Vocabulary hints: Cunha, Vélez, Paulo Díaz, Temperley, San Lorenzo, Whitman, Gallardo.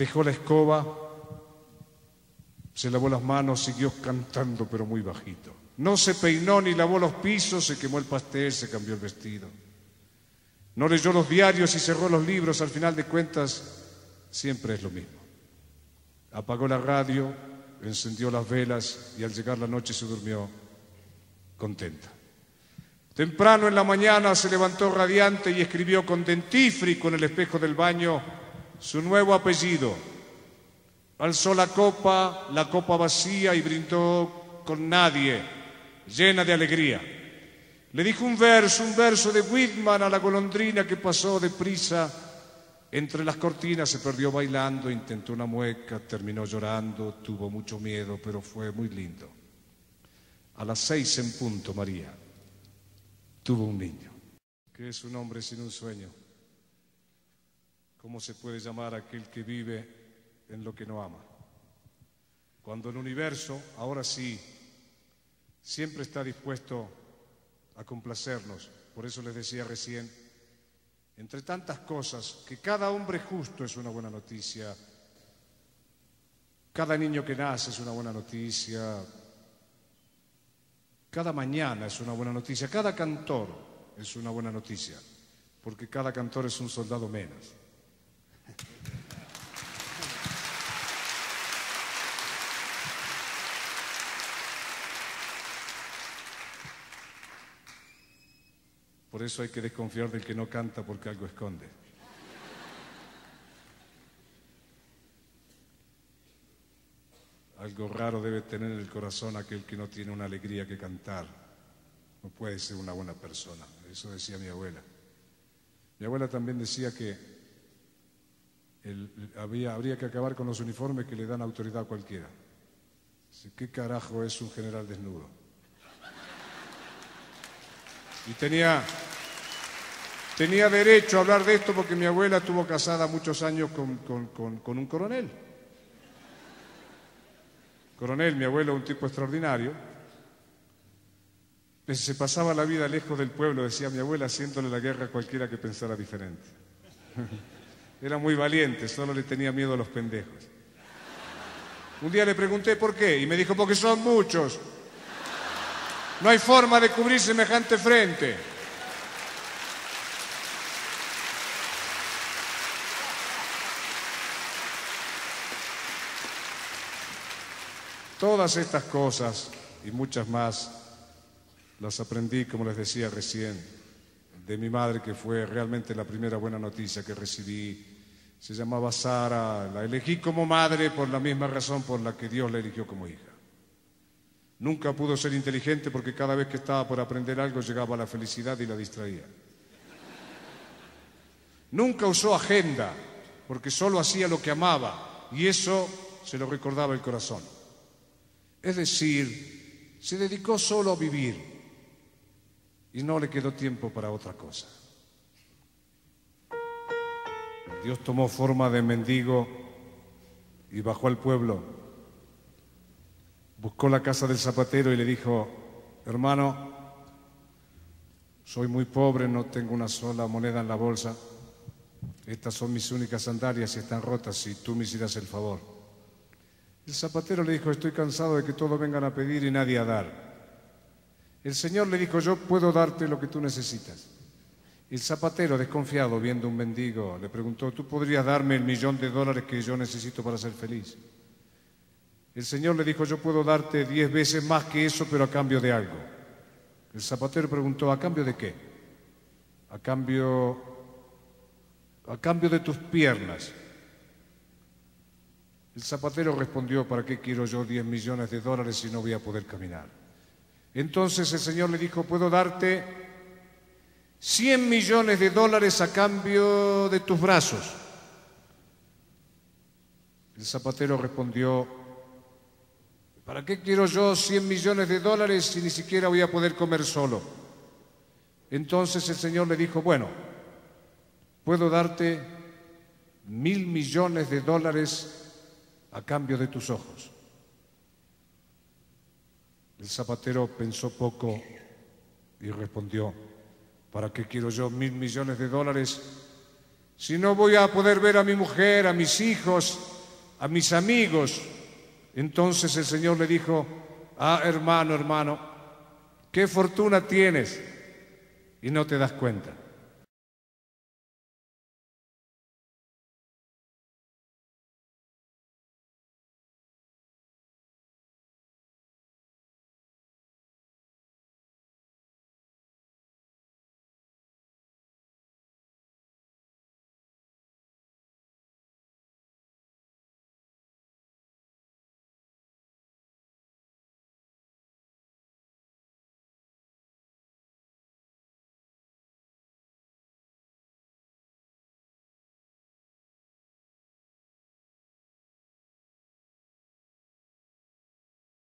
Dejó la escoba, se lavó las manos, siguió cantando, pero muy bajito. No se peinó ni lavó los pisos, se quemó el pastel, se cambió el vestido. No leyó los diarios y cerró los libros. Al final de cuentas, siempre es lo mismo. Apagó la radio, encendió las velas y al llegar la noche se durmió contenta. Temprano en la mañana se levantó radiante y escribió con dentífrico en el espejo del baño su nuevo apellido. Alzó la copa vacía, y brindó con nadie, llena de alegría. Le dijo un verso de Whitman a la golondrina que pasó deprisa entre las cortinas, se perdió bailando, intentó una mueca, terminó llorando, tuvo mucho miedo, pero fue muy lindo. A las 6:00 María tuvo un niño. ¿Qué es un hombre sin un sueño? ¿Cómo se puede llamar aquel que vive en lo que no ama? Cuando el universo, ahora sí, siempre está dispuesto a complacernos. Por eso les decía recién, entre tantas cosas, que cada hombre justo es una buena noticia, cada niño que nace es una buena noticia, cada mañana es una buena noticia, cada cantor es una buena noticia, porque cada cantor es un soldado menos. Por eso hay que desconfiar del que no canta, porque algo esconde. Algo raro debe tener en el corazón aquel que no tiene una alegría que cantar. No puede ser una buena persona. Eso decía mi abuela. Mi abuela también decía que habría que acabar con los uniformes que le dan autoridad a cualquiera. ¿Qué carajo es un general desnudo? Y tenía derecho a hablar de esto porque mi abuela estuvo casada muchos años con un coronel. Coronel, mi abuelo, un tipo extraordinario. Pues se pasaba la vida lejos del pueblo, decía mi abuela, haciéndole la guerra a cualquiera que pensara diferente. Era muy valiente, solo le tenía miedo a los pendejos. Un día le pregunté por qué y me dijo, porque son muchos. No hay forma de cubrir semejante frente. Todas estas cosas y muchas más las aprendí, como les decía recién, de mi madre, que fue realmente la primera buena noticia que recibí. Se llamaba Sara, la elegí como madre por la misma razón por la que Dios la eligió como hija. Nunca pudo ser inteligente porque cada vez que estaba por aprender algo llegaba la felicidad y la distraía. Nunca usó agenda porque solo hacía lo que amaba y eso se lo recordaba el corazón. Es decir, se dedicó solo a vivir y no le quedó tiempo para otra cosa. Dios tomó forma de mendigo y bajó al pueblo. Buscó la casa del zapatero y le dijo, hermano, soy muy pobre, no tengo una sola moneda en la bolsa. Estas son mis únicas sandalias y están rotas, y tú me hicieras el favor. El zapatero le dijo, estoy cansado de que todos vengan a pedir y nadie a dar. El Señor le dijo, yo puedo darte lo que tú necesitas. El zapatero, desconfiado, viendo un mendigo, le preguntó, ¿tú podrías darme el $1.000.000 que yo necesito para ser feliz? El Señor le dijo, yo puedo darte 10 veces más que eso, pero a cambio de algo. El zapatero preguntó, ¿a cambio de qué? A cambio de tus piernas. El zapatero respondió, ¿para qué quiero yo $10 millones si no voy a poder caminar? Entonces el Señor le dijo, puedo darte $100 millones a cambio de tus brazos. El zapatero respondió, ¿para qué quiero yo $100 millones si ni siquiera voy a poder comer solo? Entonces el Señor le dijo, bueno, puedo darte $1.000 millones a cambio de tus ojos. El zapatero pensó poco y respondió, ¿para qué quiero yo $1.000 millones si no voy a poder ver a mi mujer, a mis hijos, a mis amigos. Entonces el Señor le dijo: ah, hermano, hermano, qué fortuna tienes y no te das cuenta.